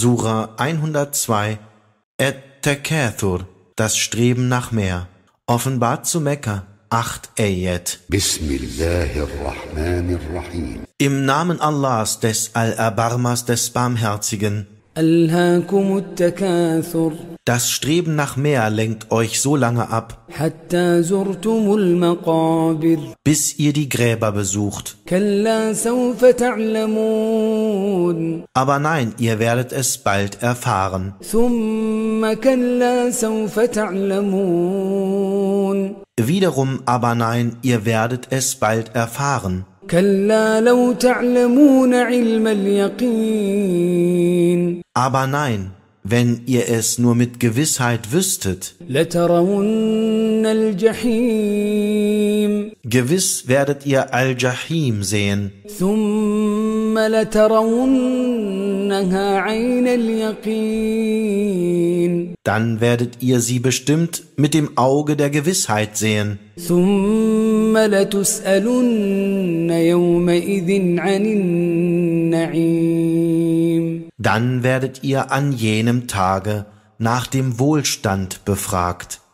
Sura 102, At-Takathur, das Streben nach mehr, offenbart zu Mekka, 8 Ayat. Bismillahir Rahmanir Rahim. Im Namen Allahs, des Al-Abarmas, des Barmherzigen. Das Streben nach mehr lenkt euch so lange ab, bis ihr die Gräber besucht. Aber nein, ihr werdet es bald erfahren. Wiederum aber nein, ihr werdet es bald erfahren. Aber nein, wenn ihr es nur mit Gewissheit wüsstet, gewiss werdet ihr Al-Jahim sehen. Dann werdet ihr sie bestimmt mit dem Auge der Gewissheit sehen. Dann werdet ihr an jenem Tage nach dem Wohlstand befragt.